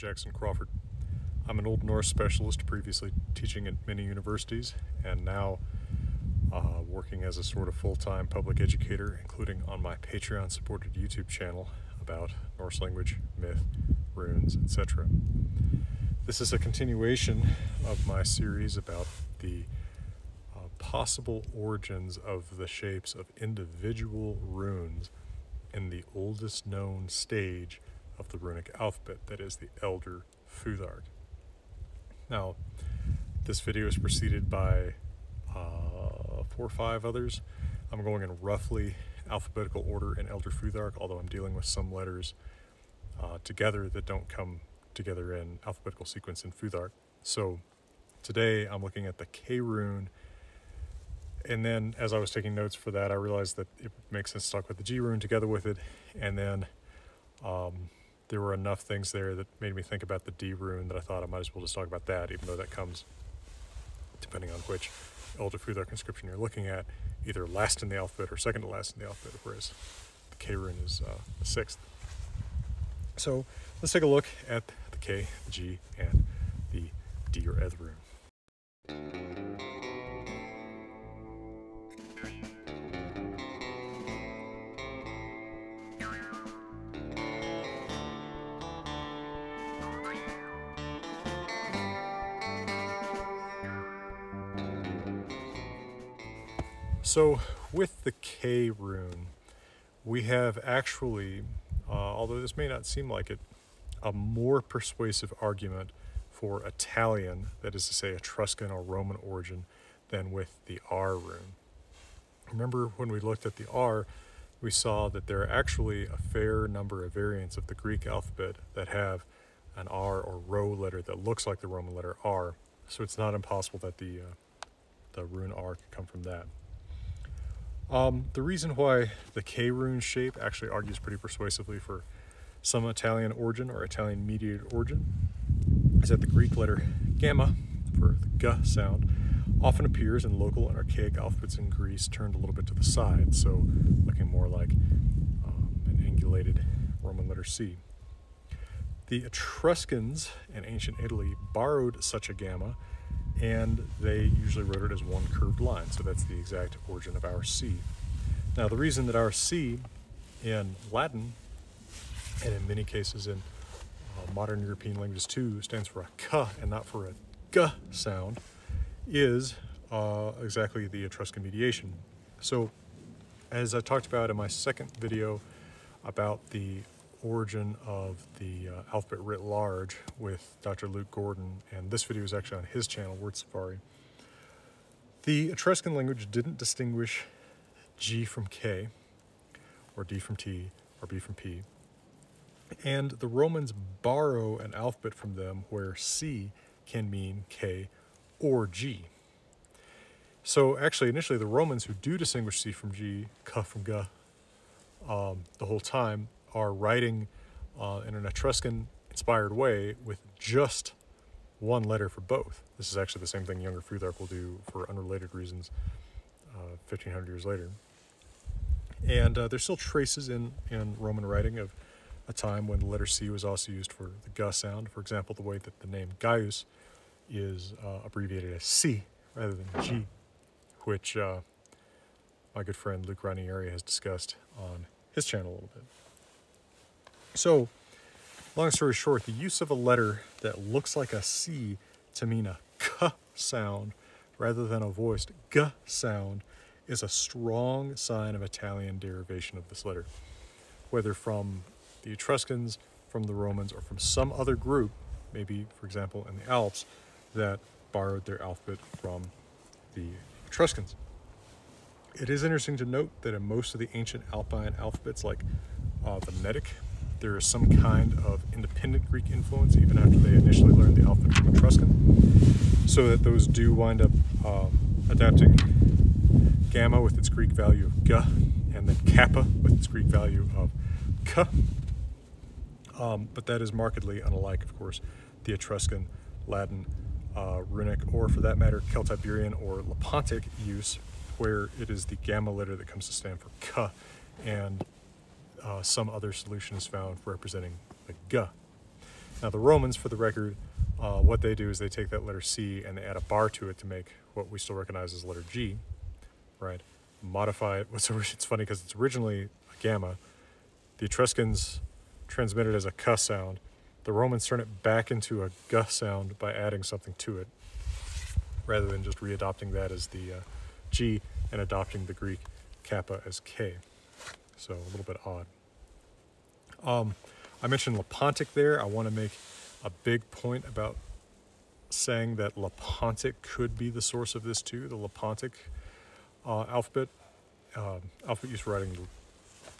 Jackson Crawford. I'm an Old Norse specialist, previously teaching at many universities, and now working as a sort of full-time public educator, including on my Patreon-supported YouTube channel about Norse language, myth, runes, etc. This is a continuation of my series about the possible origins of the shapes of individual runes in the oldest known stage of the runic alphabet, that is the Elder Futhark. Now, this video is preceded by 4 or 5 others. I'm going in roughly alphabetical order in Elder Futhark, although I'm dealing with some letters together that don't come together in alphabetical sequence in Futhark. So today I'm looking at the K rune, and then as I was taking notes for that, I realized that it makes sense to talk about the G rune together with it, and then there were enough things there that made me think about the D rune that I thought I might as well just talk about that, even though that comes, depending on which Elder Futhark inscription you're looking at, either last in the alphabet or second to last in the alphabet, whereas the K rune is the 6th. So let's take a look at the K, the G, and the D or Eth rune. So with the K rune, we have actually, although this may not seem like it, a more persuasive argument for Italian, that is to say Etruscan or Roman origin, than with the R rune. Remember when we looked at the R, we saw that there are actually a fair number of variants of the Greek alphabet that have an R or rho letter that looks like the Roman letter R, so it's not impossible that the rune R could come from that. The reason why the K rune shape actually argues pretty persuasively for some Italian origin or Italian mediated origin is that the Greek letter gamma, for the G sound, often appears in local and archaic alphabets in Greece turned a little bit to the side, so looking more like an angulated Roman letter C. The Etruscans in ancient Italy borrowed such a gamma, and they usually wrote it as one curved line, so that's the exact origin of our C. Now, the reason that our C in Latin, and in many cases in modern European languages too, stands for a K and not for a G sound is exactly the Etruscan mediation. So, as I talked about in my second video about the origin of the alphabet writ large with Dr. Luke Gordon, and this video is actually on his channel, Word Safari. The Etruscan language didn't distinguish G from K, or D from T, or B from P, and the Romans borrow an alphabet from them where C can mean K or G. So actually, initially, the Romans who do distinguish C from G, K from G, the whole time, are writing in an Etruscan-inspired way with just one letter for both. This is actually the same thing Younger Futhark will do for unrelated reasons 1,500 years later. And there's still traces in Roman writing of a time when the letter C was also used for the G sound. For example, the way that the name Gaius is abbreviated as C rather than G, which my good friend Luke Ranieri has discussed on his channel a little bit. So, long story short, the use of a letter that looks like a C to mean a K sound rather than a voiced G sound is a strong sign of Italian derivation of this letter. Whether from the Etruscans, from the Romans, or from some other group, maybe, for example, in the Alps, that borrowed their alphabet from the Etruscans. It is interesting to note that in most of the ancient Alpine alphabets, like Venetic, there is some kind of independent Greek influence, even after they initially learned the alphabet from Etruscan, so that those do wind up adapting gamma with its Greek value of G, and then kappa with its Greek value of K. But that is markedly unlike, of course, the Etruscan, Latin, runic, or for that matter, Celt-Iberian or Lepontic use, where it is the gamma letter that comes to stand for K, and some other solution is found representing the G. Now the Romans, for the record, what they do is they take that letter C and they add a bar to it to make what we still recognize as letter G, right? Modify it. It's funny because it's originally a gamma. The Etruscans transmitted as a cuh sound. The Romans turn it back into a guh sound by adding something to it, rather than just readopting that as the G and adopting the Greek kappa as K. So a little bit odd. I mentioned Lepontic there. I want to make a big point about saying that Lepontic could be the source of this too. The Lepontic alphabet used for writing the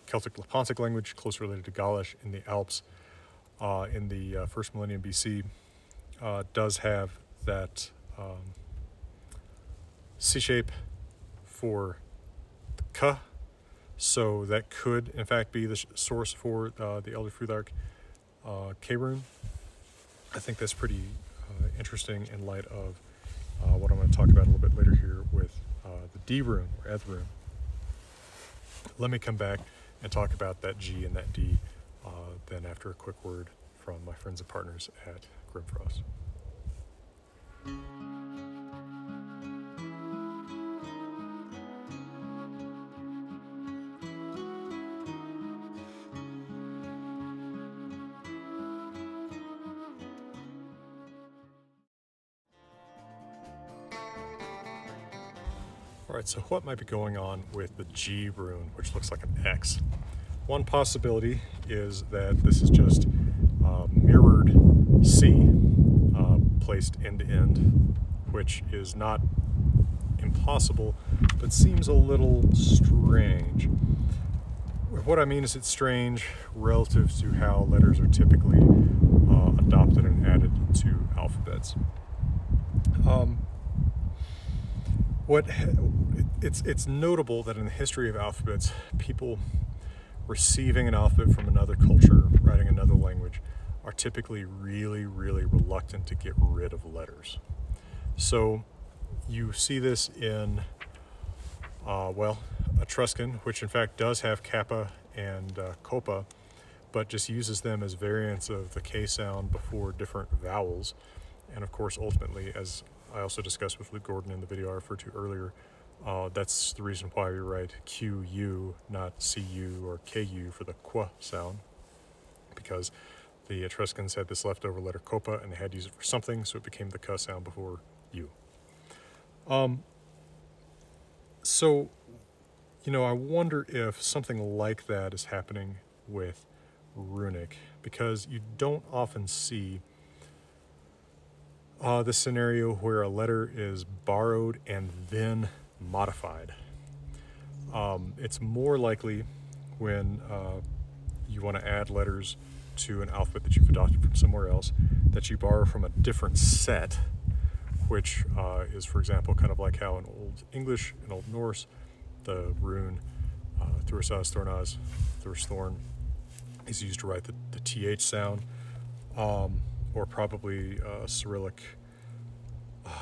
Celtic Lepontic language, closely related to Gaulish in the Alps in the first millennium BC, does have that C shape for the K. So that could, in fact, be the source for the Elder Futhark K rune. I think that's pretty interesting in light of what I'm going to talk about a little bit later here with the D rune or Eth rune. Let me come back and talk about that G and that D then after a quick word from my friends and partners at Grimfrost. All right, so what might be going on with the G rune, which looks like an X? One possibility is that this is just mirrored C placed end to end, which is not impossible, but seems a little strange. What I mean is it's strange relative to how letters are typically adopted and added to alphabets. It's notable that in the history of alphabets, people receiving an alphabet from another culture, writing another language, are typically really, really reluctant to get rid of letters. So you see this in, Etruscan, which in fact does have kappa and copa, but just uses them as variants of the K sound before different vowels. And of course, ultimately, as I also discussed with Luke Gordon in the video I referred to earlier, that's the reason why we write QU, not CU or KU for the QUA sound, because the Etruscans had this leftover letter copa and they had to use it for something, so it became the QUA sound before U. So, you know, I wonder if something like that is happening with runic, because you don't often see the scenario where a letter is borrowed and then modified. It's more likely when you want to add letters to an alphabet that you've adopted from somewhere else that you borrow from a different set, which is, for example, kind of like how in Old English and Old Norse, the rune thursaz, thornaz, thursthorn is used to write the TH sound. Or probably Cyrillic,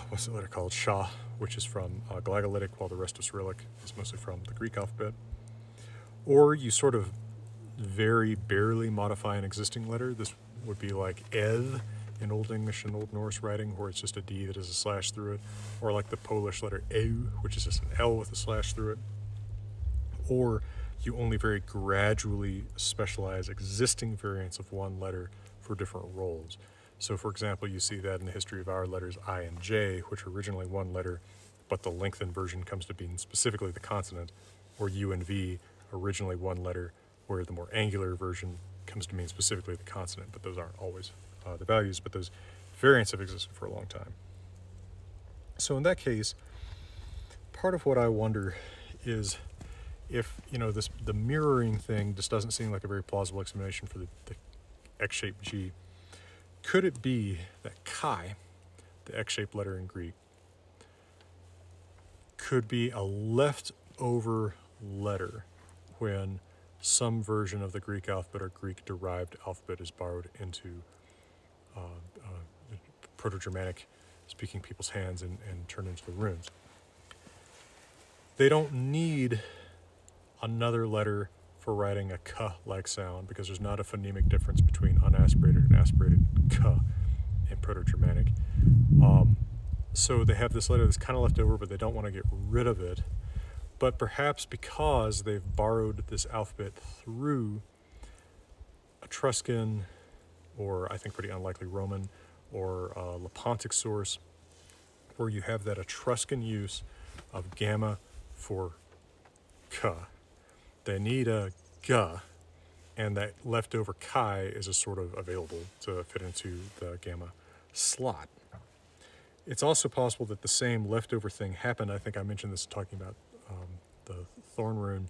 what's the letter called? Sha, which is from Glagolitic, while the rest of Cyrillic is mostly from the Greek alphabet. Or you sort of very barely modify an existing letter. This would be like eth in Old English and Old Norse writing, where it's just a D that has a slash through it, or like the Polish letter eł, which is just an L with a slash through it. Or you only very gradually specialize existing variants of one letter for different roles. So, for example, you see that in the history of our letters I and J, which are originally one letter, but the lengthened version comes to being specifically the consonant, or U and V, originally one letter, where the more angular version comes to mean specifically the consonant, but those aren't always the values, but those variants have existed for a long time. So in that case, part of what I wonder is if, you know, the mirroring thing just doesn't seem like a very plausible explanation for the X-shaped G. Could it be that chi, the X-shaped letter in Greek, could be a leftover letter when some version of the Greek alphabet or Greek-derived alphabet is borrowed into Proto-Germanic speaking people's hands and turned into the runes? They don't need another letter for writing a k-like sound because there's not a phonemic difference between unaspirated and aspirated k in Proto-Germanic. So they have this letter that's kind of left over, but they don't want to get rid of it. But perhaps because they've borrowed this alphabet through Etruscan, or I think pretty unlikely Roman, or Lepontic source, where you have that Etruscan use of gamma for k. They need a g, and that leftover chi is a sort of available to fit into the gamma slot. It's also possible that the same leftover thing happened. I think I mentioned this talking about the thorn rune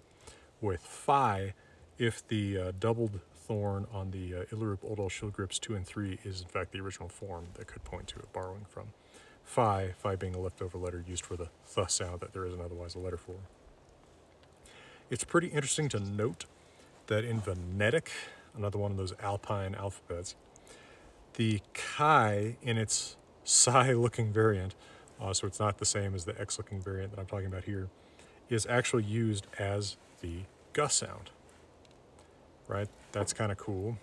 with phi, if the doubled thorn on the Illerup-Oldol-Schild grips 2 and 3 is in fact the original form, that could point to it borrowing from phi, phi being a leftover letter used for the th sound that there isn't otherwise a letter for. It's pretty interesting to note that in Venetic, another one of those Alpine alphabets, the chi in its psi-looking variant, so it's not the same as the x-looking variant that I'm talking about here, is actually used as the g sound, right? That's kind of cool.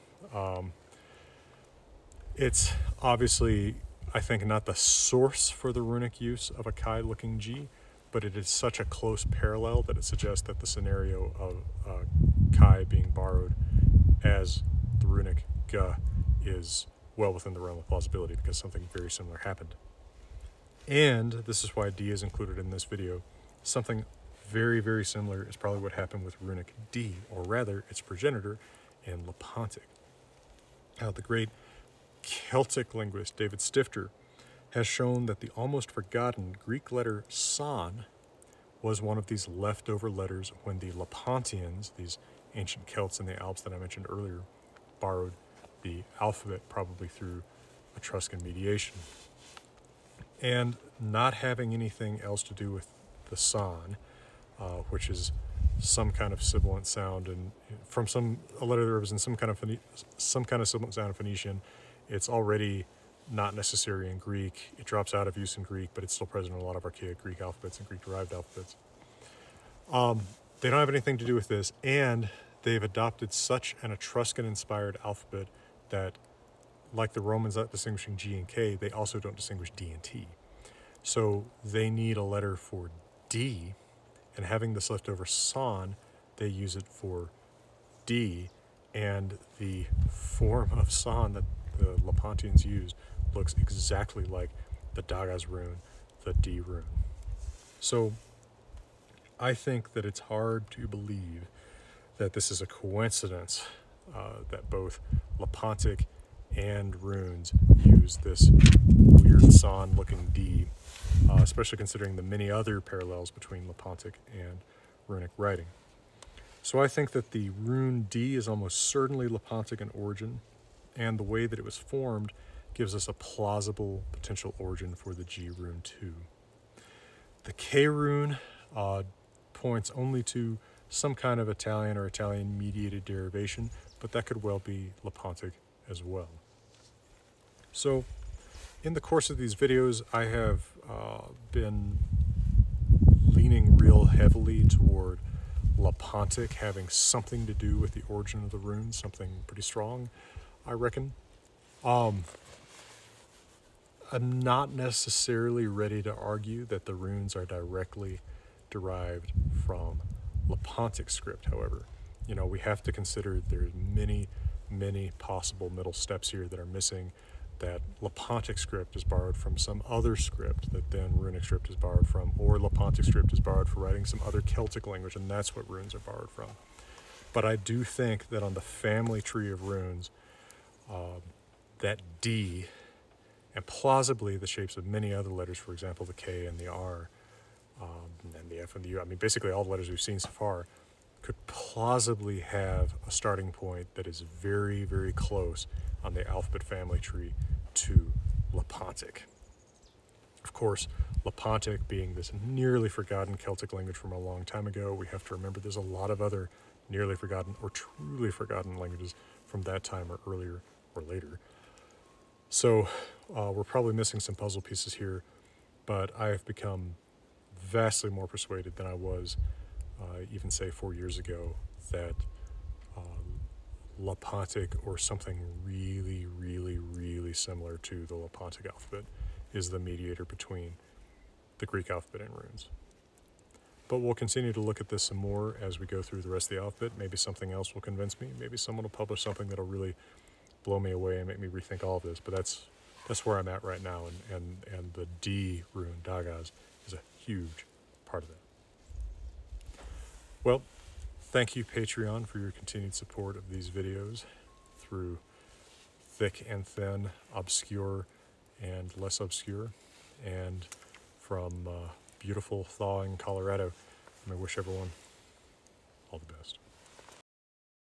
It's obviously, I think, not the source for the runic use of a chi-looking g, but it is such a close parallel that it suggests that the scenario of chi being borrowed as the runic g is well within the realm of plausibility because something very similar happened. And this is why D is included in this video. Something very, very similar is probably what happened with runic D, or rather its progenitor in Lepontic. Now, the great Celtic linguist David Stifter has shown that the almost forgotten Greek letter san was one of these leftover letters when the Lepontians, these ancient Celts in the Alps that I mentioned earlier, borrowed the alphabet, probably through Etruscan mediation. And not having anything else to do with the san, which is some kind of sibilant sound, and from a letter that was in some kind of sibilant sound in Phoenician, it's already not necessary in Greek. It drops out of use in Greek, but it's still present in a lot of archaic Greek alphabets and Greek-derived alphabets. They don't have anything to do with this, and they've adopted such an Etruscan-inspired alphabet that, like the Romans not distinguishing G and K, they also don't distinguish D and T. So they need a letter for D, and having this leftover san, they use it for D, and the form of san that the Lepontians used looks exactly like the Dagaz rune, the D rune. So I think that it's hard to believe that this is a coincidence that both Lepontic and runes use this weird san-looking D, especially considering the many other parallels between Lepontic and runic writing. So I think that the rune D is almost certainly Lepontic in origin, and the way that it was formed gives us a plausible potential origin for the G rune too. The K rune points only to some kind of Italian or Italian-mediated derivation, but that could well be Lepontic as well. So, in the course of these videos, I have been leaning real heavily toward Lepontic having something to do with the origin of the rune, something pretty strong, I reckon. I'm not necessarily ready to argue that the runes are directly derived from Lepontic script, however. You know, we have to consider there's many, many possible middle steps here that are missing, that Lepontic script is borrowed from some other script that then runic script is borrowed from, or Lepontic script is borrowed for writing some other Celtic language, and that's what runes are borrowed from. But I do think that on the family tree of runes, that D, and plausibly the shapes of many other letters, for example, the K and the R, and the F and the U, I mean, basically all the letters we've seen so far, could plausibly have a starting point that is very, very close on the alphabet family tree to Lepontic. Of course, Lepontic being this nearly forgotten Celtic language from a long time ago, we have to remember there's a lot of other nearly forgotten or truly forgotten languages from that time or earlier or later. So we're probably missing some puzzle pieces here, but I have become vastly more persuaded than I was even say 4 years ago that Lepontic or something really, really, really similar to the Lepontic alphabet is the mediator between the Greek alphabet and runes. But we'll continue to look at this some more as we go through the rest of the alphabet. Maybe something else will convince me. Maybe someone will publish something that'll really blow me away and make me rethink all of this. But that's where I'm at right now, and the D rune, Dagaz, is a huge part of that. Well, thank you, Patreon, for your continued support of these videos through thick and thin, obscure and less obscure, and from beautiful thawing Colorado. And I wish everyone all the best.